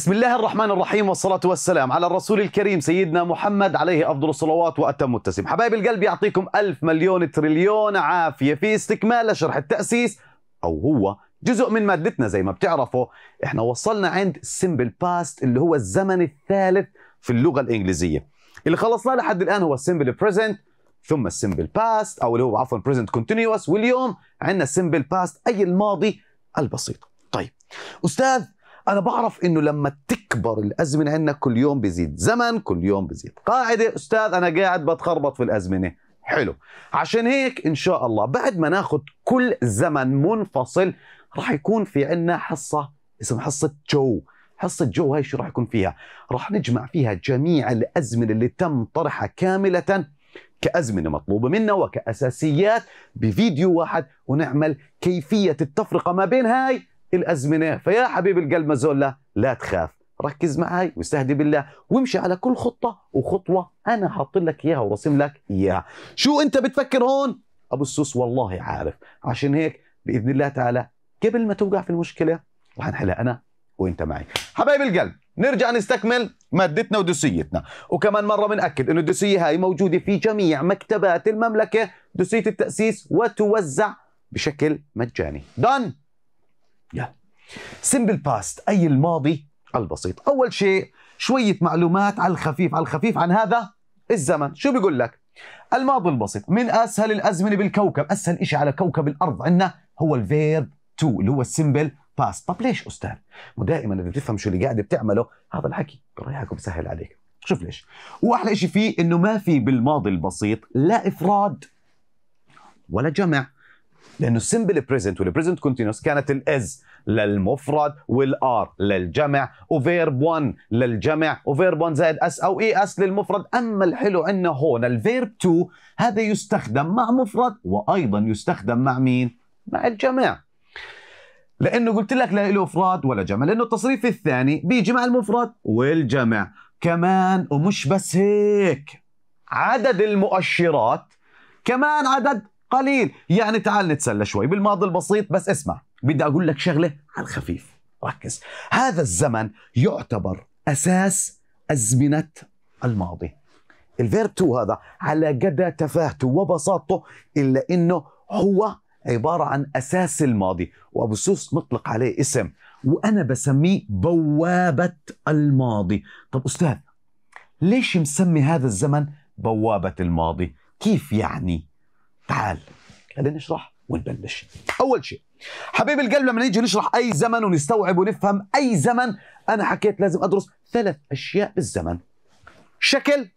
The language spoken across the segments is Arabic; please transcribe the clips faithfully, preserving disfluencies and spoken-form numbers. بسم الله الرحمن الرحيم، والصلاة والسلام على الرسول الكريم سيدنا محمد عليه أفضل الصلوات وأتم التسليم. حبايب القلب يعطيكم ألف مليون تريليون عافية في استكمال لشرح التأسيس، أو هو جزء من مادتنا. زي ما بتعرفوا احنا وصلنا عند السمبل باست اللي هو الزمن الثالث في اللغة الإنجليزية. اللي خلصناه لحد الآن هو السمبل بريزنت، ثم السمبل باست أو اللي هو عفوا بريزنت كونتينيوس، واليوم عندنا السمبل باست أي الماضي البسيط. طيب أستاذ، أنا بعرف إنه لما تكبر الأزمنة عندنا كل يوم بزيد زمن، كل يوم بزيد قاعدة. أستاذ أنا قاعد بتخربط في الأزمنة. حلو، عشان هيك إن شاء الله بعد ما ناخد كل زمن منفصل راح يكون في عندنا حصة اسمها حصة جو. حصة جو هاي شو راح يكون فيها؟ راح نجمع فيها جميع الأزمنة اللي تم طرحها كاملة كأزمنة مطلوبة منا وكأساسيات بفيديو واحد، ونعمل كيفية التفرقة ما بين هاي الأزمنة. فيا حبيب القلب مازولا لا تخاف، ركز معي واستهدي بالله وامشي على كل خطة وخطوة أنا حاط لك إياها ورسم لك إياها. شو أنت بتفكر هون؟ أبو السوس والله عارف. عشان هيك بإذن الله تعالى قبل ما توقع في المشكلة راح نحلها أنا وأنت معي. حبايب القلب نرجع نستكمل مادتنا ودوسيتنا، وكمان مرة بنأكد إنه الدوسية هاي موجودة في جميع مكتبات المملكة، دوسية التأسيس، وتوزع بشكل مجاني. دان؟ يلا. سمبل باست أي الماضي البسيط. أول شيء شوية معلومات على الخفيف على الخفيف عن هذا الزمن. شو بيقول لك؟ الماضي البسيط من أسهل الأزمنة بالكوكب، أسهل إشي على كوكب الأرض عندنا هو الفيرب تو اللي هو السمبل باست. طب ليش أستاذ؟ ودائما إذا بتفهم شو اللي قاعد بتعمله هذا الحكي بريحك وبسهل عليك. شوف ليش؟ وأحلى إشي فيه إنه ما في بالماضي البسيط لا إفراد ولا جمع، لأنه السمبل بريزنت والبريزنت كونتينوس كانت الإز للمفرد والآر للجمع وفيرب واحد للجمع وفيرب واحد زائد أس أو إي أس للمفرد. أما الحلو عندنا هون الفيرب تو، هذا يستخدم مع مفرد وأيضا يستخدم مع مين؟ مع الجمع، لأنه قلت لك لا له إفراد ولا جمع، لأنه التصريف الثاني بيجي مع المفرد والجمع كمان. ومش بس هيك، عدد المؤشرات كمان عدد قليل. يعني تعال نتسلى شوي بالماضي البسيط. بس اسمع، بدي أقول لك شغلة على الخفيف، ركز. هذا الزمن يعتبر أساس أزمنة الماضي. الفيرب تو هذا على قد تفاهته وبساطته إلا إنه هو عبارة عن أساس الماضي، وأبو السوس مطلق عليه اسم وأنا بسميه بوابة الماضي. طب أستاذ ليش مسمي هذا الزمن بوابة الماضي؟ كيف يعني؟ تعال خلينا نشرح ونبلش. أول شيء حبيب القلب لما نيجي نشرح أي زمن ونستوعب ونفهم أي زمن، أنا حكيت لازم أدرس ثلاث أشياء بالزمن: شكل،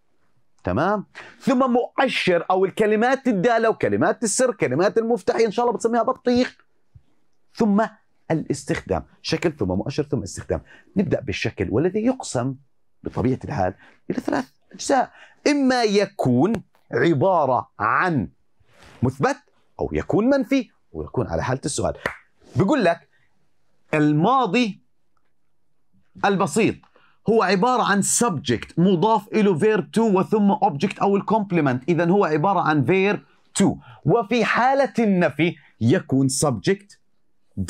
تمام، ثم مؤشر أو الكلمات الدالة وكلمات السر، كلمات المفتاحية إن شاء الله بتسميها بطيخ، ثم الاستخدام. شكل ثم مؤشر ثم استخدام. نبدأ بالشكل، والذي يقسم بطبيعة الحال إلى ثلاث أجزاء: إما يكون عبارة عن مثبت أو يكون منفي ويكون على حالة السؤال. بقول لك الماضي البسيط هو عبارة عن subject مضاف إله verb to وثم object أو الكومبلمنت، إذا هو عبارة عن verb to. وفي حالة النفي يكون subject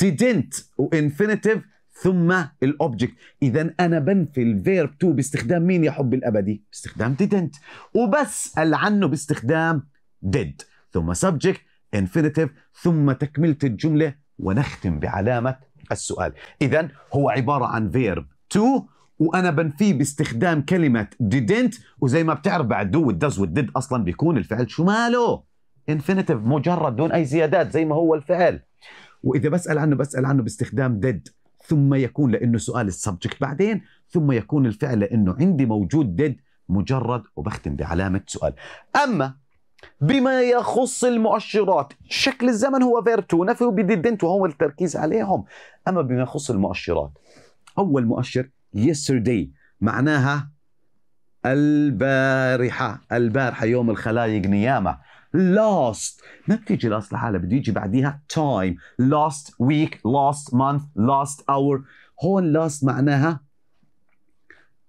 didn't وinfinitive ثم الأوبجكت، إذا أنا بنفي الverb to باستخدام مين يا حب الأبدي؟ باستخدام didn't، وبسأل عنه باستخدام did، ثم subject infinitive ثم تكملة الجملة ونختم بعلامة السؤال. إذا هو عبارة عن verb to وأنا بنفيه باستخدام كلمة didn't، وزي ما بتعرف بعد do والdoes والdid أصلا بيكون الفعل شو ماله؟ infinitive مجرد دون أي زيادات زي ما هو الفعل. وإذا بسأل عنه بسأل عنه باستخدام did، ثم يكون لأنه سؤال السبجكت بعدين، ثم يكون الفعل لأنه عندي موجود did مجرد وبختم بعلامة سؤال. أما بما يخص المؤشرات، شكل الزمن هو فيرتو نفي وبديدنت وهو التركيز عليهم. أما بما يخص المؤشرات، أول مؤشر yesterday معناها البارحة، البارحة يوم الخلايق نيامة. last ما بتيجي last لحالها، بده يجي بعديها time، last week، last month، last hour. هون last معناها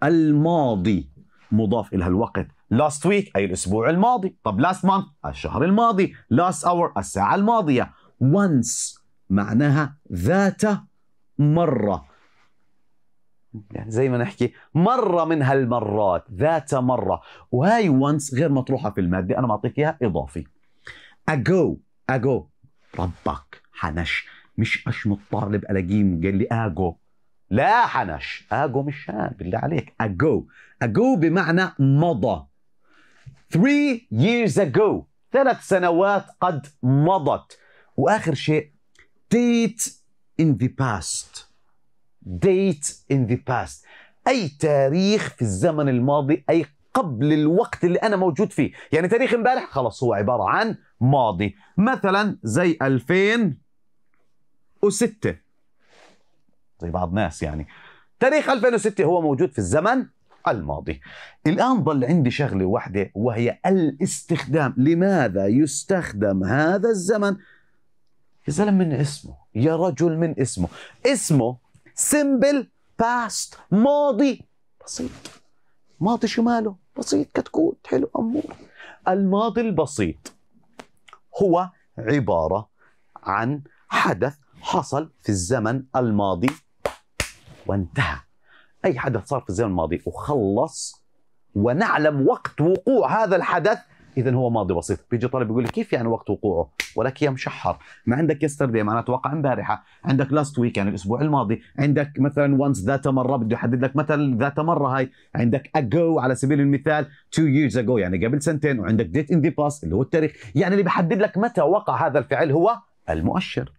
الماضي مضاف إلها الوقت، last week أي الأسبوع الماضي، طب last month الشهر الماضي، last hour الساعة الماضية. once معناها ذات مرة، يعني زي ما نحكي مرة من هالمرات، ذات مرة. وهاي once غير مطروحة في المادة، أنا معطيك إياها إضافي. أجو أجو ربك حنش، مش أشمط طالب ألاقيه قال لي أجو، لا حنش أجو، مش هان بالله عليك. أجو أجو بمعنى مضى. three years ago، ثلاث سنوات قد مضت. وآخر شيء date in the past. date in the past أي تاريخ في الزمن الماضي، أي قبل الوقت اللي أنا موجود فيه. يعني تاريخ امبارح خلاص هو عبارة عن ماضي. مثلا زي ألفين وستة، زي بعض ناس يعني تاريخ ألفين وستة هو موجود في الزمن الماضي. الآن ضل عندي شغلة واحدة وهي الاستخدام. لماذا يستخدم هذا الزمن؟ يا زلمة من اسمه، يا رجل من اسمه. اسمه simple past، ماضي بسيط. ماضي شو ماله؟ بسيط كتكوت، حلو أمور. الماضي البسيط هو عبارة عن حدث حصل في الزمن الماضي وانتهى. أي حدث صار في الزمن الماضي وخلص ونعلم وقت وقوع هذا الحدث، إذا هو ماضي بسيط. بيجي طالب بيقول لي كيف يعني وقت وقوعه؟ ولك يا مشحر، ما عندك يسترداي معناته وقع امبارحة، عندك لاست ويك يعني الأسبوع الماضي، عندك مثلا وانس ذات مرة، بده يحدد لك مثل ذات مرة هاي، عندك أجو على سبيل المثال two years ago يعني قبل سنتين، وعندك date in the past اللي هو التاريخ، يعني اللي بيحدد لك متى وقع هذا الفعل هو المؤشر.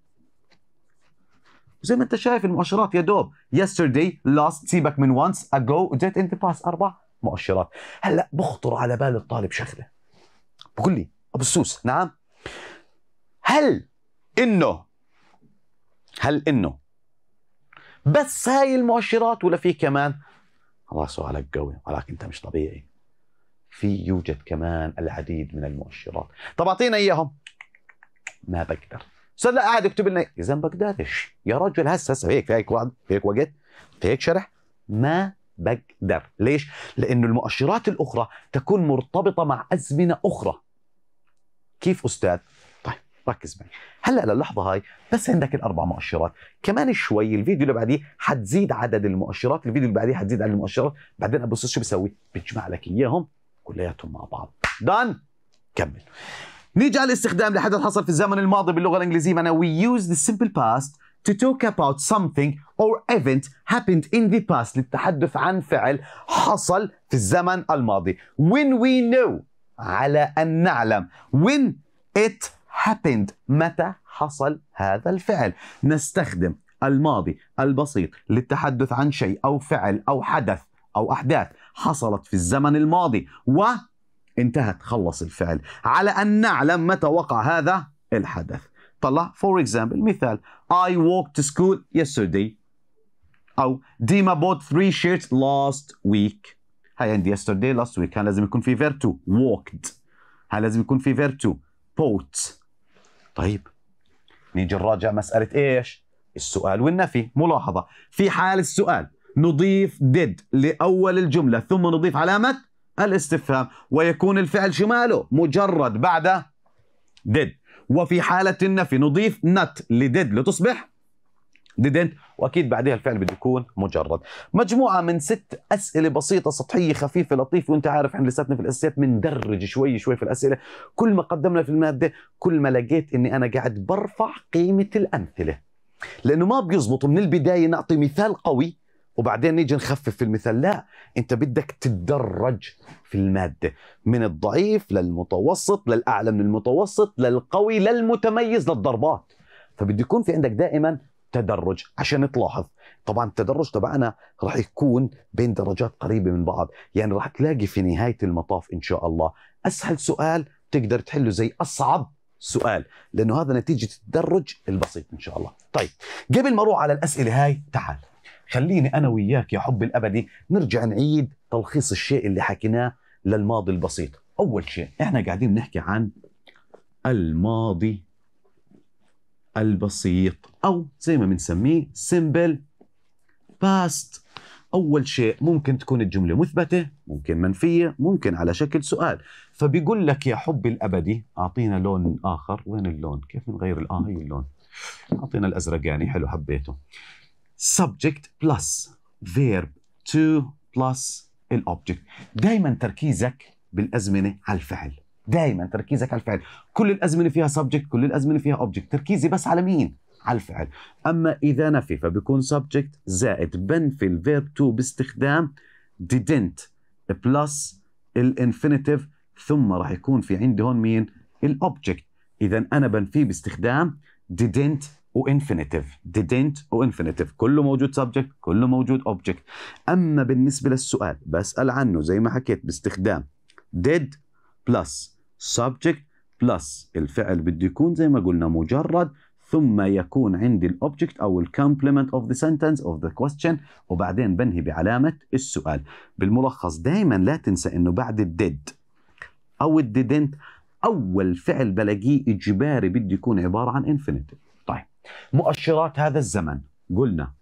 زي ما انت شايف المؤشرات يا دوب yesterday last، سيبك من once ago date in the past، اربع مؤشرات. هلا بخطر على بال الطالب شغله، بقول لي ابو السوس نعم، هل انه هل انه بس هاي المؤشرات ولا في كمان؟ الله سؤالك قوي، ولكن انت مش طبيعي، في يوجد كمان العديد من المؤشرات. طب اعطينا اياهم. ما بقدر. صار لا قاعد يكتب لنا يا زلمه بقدرش يا رجل، هسه هسه هيك هيك وعد هيك وقت هيك شرح، ما بقدر. ليش؟ لانه المؤشرات الاخرى تكون مرتبطه مع ازمنه اخرى. كيف استاذ؟ طيب ركز معي هلا للحظه هاي، بس عندك الاربع مؤشرات، كمان شوي الفيديو اللي بعديه حتزيد عدد المؤشرات، الفيديو اللي بعديه حتزيد عدد المؤشرات، بعدين ابو السوس شو بسوي؟ بجمع لك اياهم كلياتهم مع بعض. دان كمل. نيجي على الاستخدام لحدث حصل في الزمن الماضي باللغة الإنجليزية، معناه we use the simple past to talk about something or event happened in the past، للتحدث عن فعل حصل في الزمن الماضي. when we know، على أن نعلم. when it happened، متى حصل هذا الفعل. نستخدم الماضي البسيط للتحدث عن شيء أو فعل أو حدث أو أحداث حصلت في الزمن الماضي و انتهت، خلص الفعل، على أن نعلم متى وقع هذا الحدث. طلع for example مثال I walked to school yesterday، أو ديما bought three shirts last week. هاي عندي yesterday last week، كان لازم يكون في verb to walked، هاي لازم يكون في verb to bought. طيب نيجي نراجع مسألة إيش؟ السؤال والنفي. ملاحظة في حال السؤال نضيف did لأول الجملة ثم نضيف علامة الاستفهام ويكون الفعل شماله مجرد بعد did. وفي حالة النفي نضيف not لdid لتصبح didn't، وأكيد بعدها الفعل بده يكون مجرد. مجموعة من ست أسئلة بسيطة سطحية خفيفة لطيفة، وأنت عارف إحنا لساتنا في الأساسيات بندرج شوي شوي في الأسئلة. كل ما قدمنا في المادة كل ما لقيت إني أنا قاعد برفع قيمة الأمثلة، لأنه ما بيزبط من البداية نعطي مثال قوي وبعدين نيجي نخفف في المثال. لا، انت بدك تتدرج في المادة من الضعيف للمتوسط للأعلى من المتوسط للقوي للمتميز للضربات، فبده يكون في عندك دائما تدرج عشان تلاحظ. طبعا التدرج تبعنا راح يكون بين درجات قريبة من بعض، يعني راح تلاقي في نهاية المطاف إن شاء الله أسهل سؤال تقدر تحله زي أصعب سؤال، لأنه هذا نتيجة التدرج البسيط إن شاء الله. طيب قبل ما أروح على الأسئلة هاي تعال خليني أنا وياك يا حب الأبدي نرجع نعيد تلخيص الشيء اللي حكيناه للماضي البسيط. أول شيء إحنا قاعدين نحكي عن الماضي البسيط أو زي ما بنسميه simple past. أول شيء ممكن تكون الجملة مثبتة، ممكن منفية، ممكن على شكل سؤال. فبيقول لك يا حب الأبدي أعطينا لون آخر. وين اللون؟ كيف نغير الآن هي اللون؟ أعطينا الأزرقاني، حلو حبيته. subject plus verb to plus الأوبجكت. دايما تركيزك بالأزمنة على الفعل، دايما تركيزك على الفعل. كل الأزمنة فيها subject، كل الأزمنة فيها object، تركيزي بس على مين؟ على الفعل. أما إذا نفي فبيكون subject زائد بنفي الverb to باستخدام didn't plus الانفينيتيف، ثم راح يكون في عندي هون مين؟ الأوبجكت. إذا أنا بنفيه باستخدام didn't وانفينيتيف، didn't وانفينيتيف، كله موجود subject، كله موجود object. أما بالنسبة للسؤال بسأل عنه زي ما حكيت باستخدام did plus subject plus الفعل بده يكون زي ما قلنا مجرد، ثم يكون عندي الأوبجكت أو الكومبلمنت of the sentence of the question، وبعدين بنهي بعلامة السؤال. بالملخص دائما لا تنسى إنه بعد الديد أو الديدنت أول فعل بلاقيه إجباري بده يكون عبارة عن infinitive. طيب مؤشرات هذا الزمن قلنا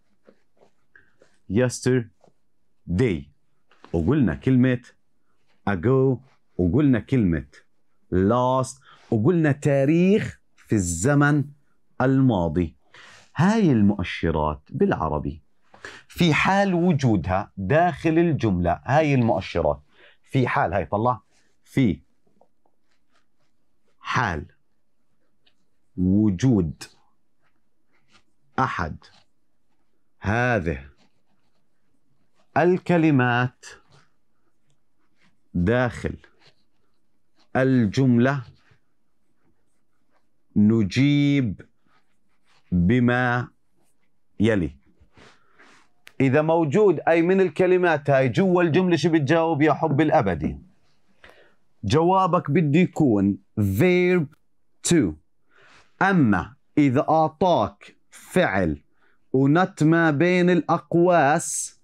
yesterday، وقلنا كلمة ago، وقلنا كلمة last، وقلنا تاريخ في الزمن الماضي. هاي المؤشرات بالعربي في حال وجودها داخل الجملة، هاي المؤشرات في حال، هاي طلع في حال وجود أحد هذه الكلمات داخل الجملة نجيب بما يلي. إذا موجود أي من الكلمات هاي جوا الجملة شو بتجاوب يا حب الأبدي؟ جوابك بده يكون verb to. أما إذا أعطاك فعل ونت ما بين الأقواس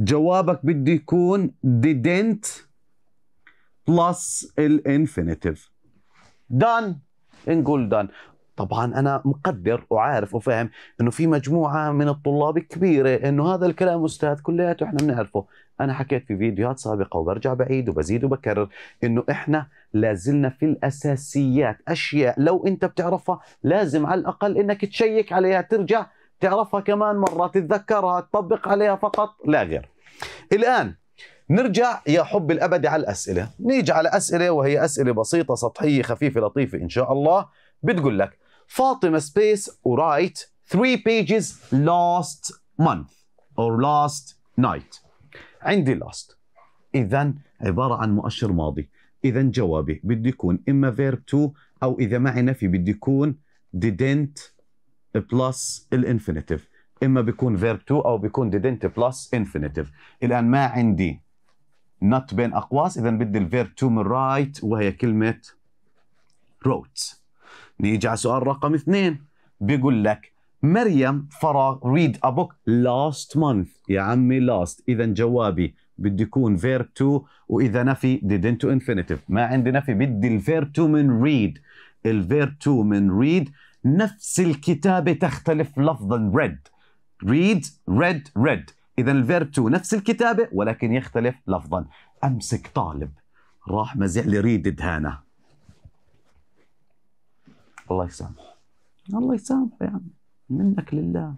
جوابك بده يكون didn't plus الانفينيتيف. done، نقول done. طبعا أنا مقدر وعارف وفاهم إنه في مجموعة من الطلاب كبيرة إنه هذا الكلام أستاذ كلياته إحنا بنعرفه. أنا حكيت في فيديوهات سابقة وبرجع بعيد وبزيد وبكرر إنه إحنا لازلنا في الأساسيات، أشياء لو أنت بتعرفها لازم على الأقل إنك تشيك عليها، ترجع تعرفها كمان مرة، تتذكرها، تطبق عليها فقط لا غير. الآن نرجع يا حب الأبد على الأسئلة، نيجي على أسئلة وهي أسئلة بسيطة سطحية خفيفة لطيفة إن شاء الله. بتقول لك فاطمة سبيس ورايت three pages last month or last night. عندي last، إذا عبارة عن مؤشر ماضي، إذا جوابي بده يكون إما verb to أو إذا معي نفي بده يكون didn't plus الانفينيتيف، إما بيكون verb to أو بيكون didn't plus infinitive. الآن ما عندي not بين أقواس، إذا بدي الverb to من right وهي كلمة wrote. نيجي على سؤال رقم اثنين، بيقول لك مريم فراغ read a book last month. يا عمي last، إذا جوابي بده يكون verb to وإذا نفي didn't to infinitive. ما عندي نفي، بدي الverb to من read. الverb to من read نفس الكتابة، تختلف لفظا read read read read. إذا الverb to نفس الكتابة ولكن يختلف لفظا. أمسك طالب راح مزع لي read دهانة، الله يسامحه الله يسامحه يا عمي، منك لله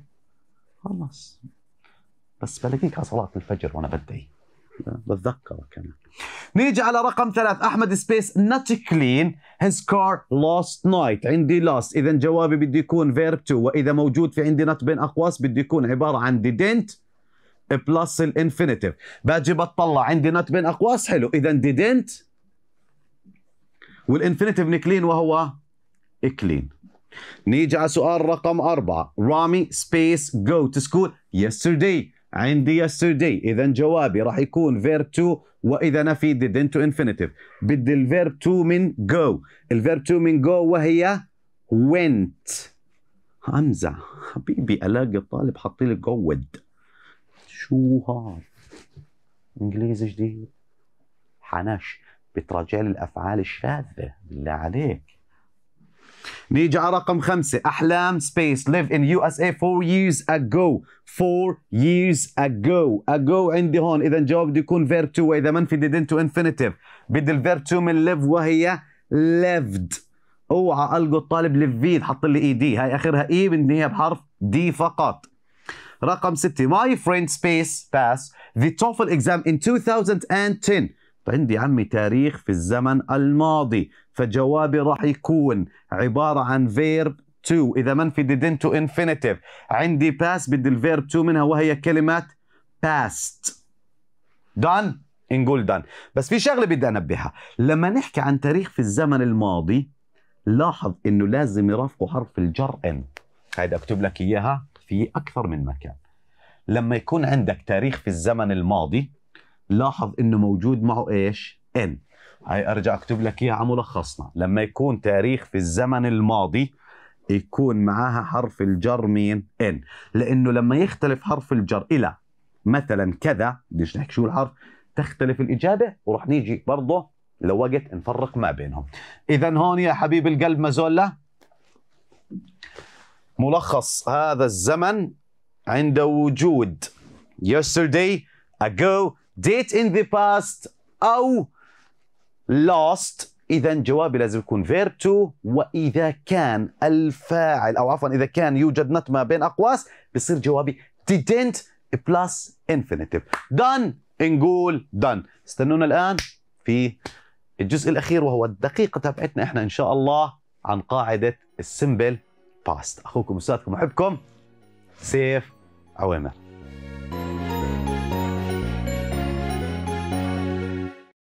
خلص، بس بلاقيك على صلاة الفجر وأنا بدعي بتذكرك أنا. نيجي على رقم ثلاث، أحمد سبيس not clean his car last night. عندي last، إذا جوابي بده يكون verb to وإذا موجود في عندي not بين أقواس بده يكون عبارة عن didn't plus الانفينيتيف. باجي بطلع عندي not بين أقواس، حلو، إذا didn't والانفينيتيف نكلين وهو clean. نيجي على سؤال رقم أربعة، رامي سبيس go to school yesterday. عندي yesterday، إذا جوابي راح يكون verb to وإذا نفي didn't to infinitive. بدي الverb to من go، الverb to من go وهي went. أمزع حبيبي ألاقي الطالب حاط لي جود، شو هاد إنجليزي جديد حناش، بتراجع لي الأفعال الشاذة بالله عليك. نيجي على رقم خمسة، أحلام سبيس live in يو إس إيه four years ago four years ago ago. عندي هون إذا الجواب بده يكون verb to وإذا منفي didn't to infinitive. بدي الverb to من live وهي lived. أوعى ألقوا الطالب لفيد حط لي إي دي، هاي آخرها إي بنهيها بحرف دي فقط. رقم ستة، my friend space pass the TOEFL exam in two thousand ten. عندي يا عمي تاريخ في الزمن الماضي، فجوابي راح يكون عبارة عن verb to إذا منفي didn't to infinitive. عندي past بدي الverb to منها وهي كلمة past. done؟ نقول done. بس في شغلة بدي أنبهها، لما نحكي عن تاريخ في الزمن الماضي لاحظ إنه لازم يرافقه حرف الجر إن. هيدا أكتب لك إياها في أكثر من مكان. لما يكون عندك تاريخ في الزمن الماضي لاحظ انه موجود معه ايش؟ ان. هاي ارجع اكتب لك اياها على ملخصنا، لما يكون تاريخ في الزمن الماضي يكون معاها حرف الجر مين؟ ان، لانه لما يختلف حرف الجر الى مثلا كذا، بديش نحكي شو الحرف، تختلف الاجابه وراح نيجي برضه لوقت نفرق ما بينهم. اذا هون يا حبيب القلب مازولا ملخص هذا الزمن عند وجود yesterday, ago, date in the past أو last. إذا جوابي لازم يكون verb to، وإذا كان الفاعل أو عفوا إذا كان يوجد not ما بين أقواس بصير جوابي didn't plus infinitive. done نقول done. استنونا الآن في الجزء الأخير وهو الدقيقة تبعتنا إحنا إن شاء الله عن قاعدة السمبل past. أخوكم أستاذكم أحبكم سيف عويمر.